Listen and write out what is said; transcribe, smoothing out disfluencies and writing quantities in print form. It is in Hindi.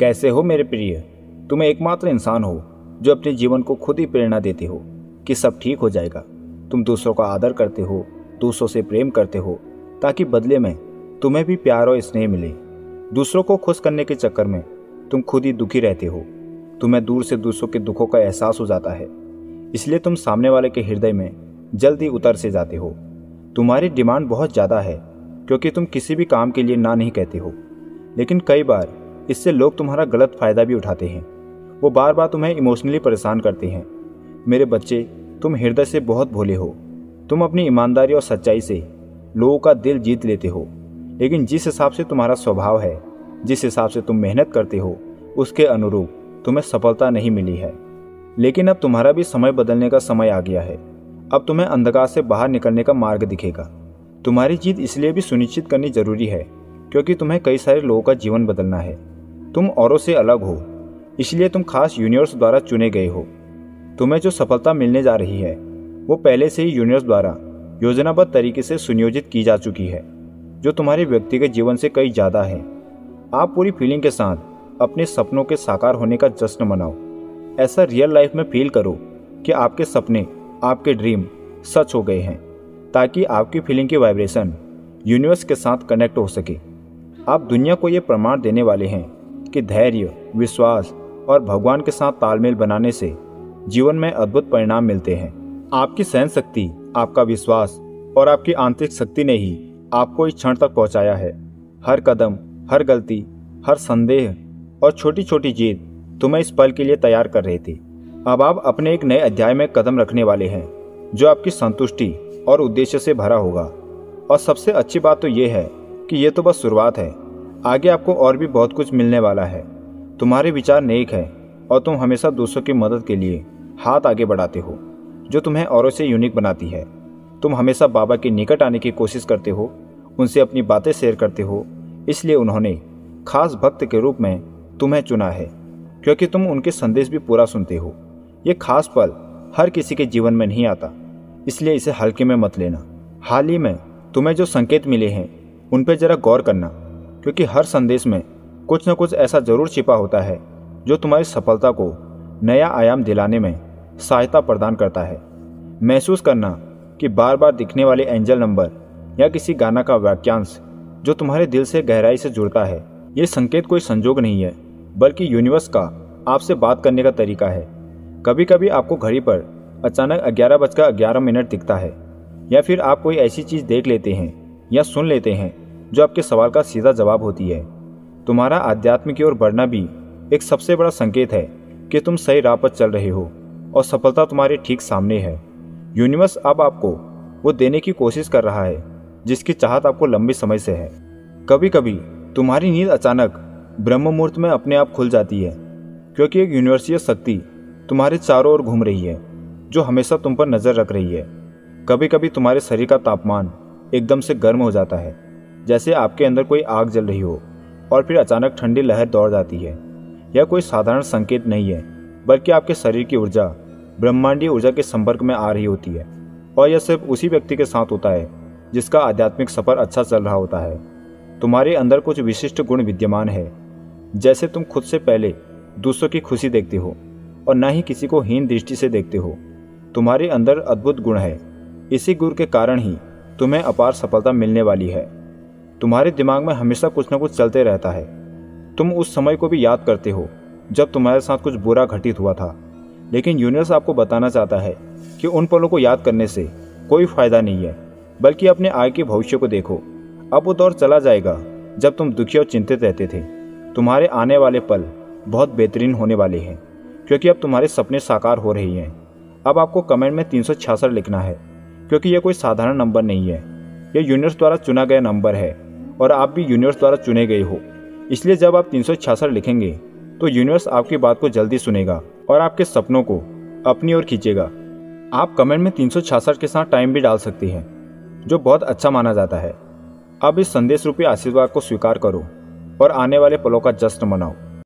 कैसे हो मेरे प्रिय, तुम एकमात्र इंसान हो जो अपने जीवन को खुद ही प्रेरणा देते हो कि सब ठीक हो जाएगा। तुम दूसरों का आदर करते हो, दूसरों से प्रेम करते हो ताकि बदले में तुम्हें भी प्यार और स्नेह मिले। दूसरों को खुश करने के चक्कर में तुम खुद ही दुखी रहते हो। तुम्हें दूर से दूसरों के दुखों का एहसास हो जाता है, इसलिए तुम सामने वाले के हृदय में जल्दी उतर से जाते हो। तुम्हारी डिमांड बहुत ज़्यादा है क्योंकि तुम किसी भी काम के लिए ना नहीं कहते हो, लेकिन कई बार इससे लोग तुम्हारा गलत फ़ायदा भी उठाते हैं। वो बार बार तुम्हें इमोशनली परेशान करते हैं। मेरे बच्चे, तुम हृदय से बहुत भोले हो। तुम अपनी ईमानदारी और सच्चाई से लोगों का दिल जीत लेते हो, लेकिन जिस हिसाब से तुम्हारा स्वभाव है, जिस हिसाब से तुम मेहनत करते हो, उसके अनुरूप तुम्हें सफलता नहीं मिली है। लेकिन अब तुम्हारा भी समय बदलने का समय आ गया है। अब तुम्हें अंधकार से बाहर निकलने का मार्ग दिखेगा। तुम्हारी जीत इसलिए भी सुनिश्चित करनी जरूरी है क्योंकि तुम्हें कई सारे लोगों का जीवन बदलना है। तुम औरों से अलग हो, इसलिए तुम खास यूनिवर्स द्वारा चुने गए हो। तुम्हें जो सफलता मिलने जा रही है वो पहले से ही यूनिवर्स द्वारा योजनाबद्ध तरीके से सुनियोजित की जा चुकी है, जो तुम्हारे व्यक्तिगत जीवन से कई ज़्यादा है। आप पूरी फीलिंग के साथ अपने सपनों के साकार होने का जश्न मनाओ। ऐसा रियल लाइफ में फील करो कि आपके सपने, आपके ड्रीम सच हो गए हैं, ताकि आपकी फीलिंग की वाइब्रेशन यूनिवर्स के साथ कनेक्ट हो सके। आप दुनिया को ये प्रमाण देने वाले हैं कि धैर्य, विश्वास और भगवान के साथ तालमेल बनाने से जीवन में अद्भुत परिणाम मिलते हैं। आपकी सहन शक्ति, आपका विश्वास और आपकी आंतरिक शक्ति ने ही आपको इस क्षण तक पहुंचाया है। हर कदम, हर गलती, हर संदेह और छोटी छोटी जीत तुम्हें इस पल के लिए तैयार कर रही थी। अब आप अपने एक नए अध्याय में कदम रखने वाले हैं जो आपकी संतुष्टि और उद्देश्य से भरा होगा। और सबसे अच्छी बात तो ये है कि ये तो बस शुरुआत है, आगे आपको और भी बहुत कुछ मिलने वाला है। तुम्हारे विचार नेक है और तुम हमेशा दूसरों की मदद के लिए हाथ आगे बढ़ाते हो, जो तुम्हें औरों से यूनिक बनाती है। तुम हमेशा बाबा के निकट आने की कोशिश करते हो, उनसे अपनी बातें शेयर करते हो, इसलिए उन्होंने खास भक्त के रूप में तुम्हें चुना है क्योंकि तुम उनके संदेश भी पूरा सुनते हो। ये खास पल हर किसी के जीवन में नहीं आता, इसलिए इसे हल्के में मत लेना। हाल ही में तुम्हें जो संकेत मिले हैं उन पर जरा गौर करना, क्योंकि हर संदेश में कुछ न कुछ ऐसा जरूर छिपा होता है जो तुम्हारी सफलता को नया आयाम दिलाने में सहायता प्रदान करता है। महसूस करना कि बार बार दिखने वाले एंजल नंबर या किसी गाना का वाक्यांश जो तुम्हारे दिल से गहराई से जुड़ता है, ये संकेत कोई संजोग नहीं है बल्कि यूनिवर्स का आपसे बात करने का तरीका है। कभी कभी आपको घड़ी पर अचानक 11:11 दिखता है, या फिर आप कोई ऐसी चीज़ देख लेते हैं या सुन लेते हैं जो आपके सवाल का सीधा जवाब होती है। तुम्हारा आध्यात्म की ओर बढ़ना भी एक सबसे बड़ा संकेत है कि तुम सही राह पर चल रहे हो और सफलता तुम्हारे ठीक सामने है। यूनिवर्स अब आपको वो देने की कोशिश कर रहा है जिसकी चाहत आपको लंबे समय से है। कभी कभी तुम्हारी नींद अचानक ब्रह्म मुहूर्त में अपने आप खुल जाती है, क्योंकि एक यूनिवर्सीय शक्ति तुम्हारे चारों ओर घूम रही है जो हमेशा तुम पर नज़र रख रही है। कभी कभी तुम्हारे शरीर का तापमान एकदम से गर्म हो जाता है, जैसे आपके अंदर कोई आग जल रही हो, और फिर अचानक ठंडी लहर दौड़ जाती है। यह कोई साधारण संकेत नहीं है बल्कि आपके शरीर की ऊर्जा ब्रह्मांडीय ऊर्जा के संपर्क में आ रही होती है, और यह सिर्फ उसी व्यक्ति के साथ होता है जिसका आध्यात्मिक सफर अच्छा चल रहा होता है। तुम्हारे अंदर कुछ विशिष्ट गुण विद्यमान है, जैसे तुम खुद से पहले दूसरों की खुशी देखते हो और ना ही किसी को हीन दृष्टि से देखते हो। तुम्हारे अंदर अद्भुत गुण है, इसी गुण के कारण ही तुम्हें अपार सफलता मिलने वाली है। तुम्हारे दिमाग में हमेशा कुछ ना कुछ चलते रहता है। तुम उस समय को भी याद करते हो जब तुम्हारे साथ कुछ बुरा घटित हुआ था, लेकिन यूनिवर्स आपको बताना चाहता है कि उन पलों को याद करने से कोई फ़ायदा नहीं है, बल्कि अपने आगे के भविष्य को देखो। अब वो दौर चला जाएगा जब तुम दुखी और चिंतित रहते थे। तुम्हारे आने वाले पल बहुत बेहतरीन होने वाले हैं क्योंकि अब तुम्हारे सपने साकार हो रहे हैं। अब आपको कमेंट में 366 लिखना है, क्योंकि यह कोई साधारण नंबर नहीं है, यह यूनिवर्स द्वारा चुना गया नंबर है और आप भी यूनिवर्स द्वारा चुने गए हो। इसलिए जब आप 366 लिखेंगे तो यूनिवर्स आपकी बात को जल्दी सुनेगा और आपके सपनों को अपनी ओर खींचेगा। आप कमेंट में 366 के साथ टाइम भी डाल सकते हैं, जो बहुत अच्छा माना जाता है। अब इस संदेश रूपी आशीर्वाद को स्वीकार करो और आने वाले पलों का जश्न मनाओ।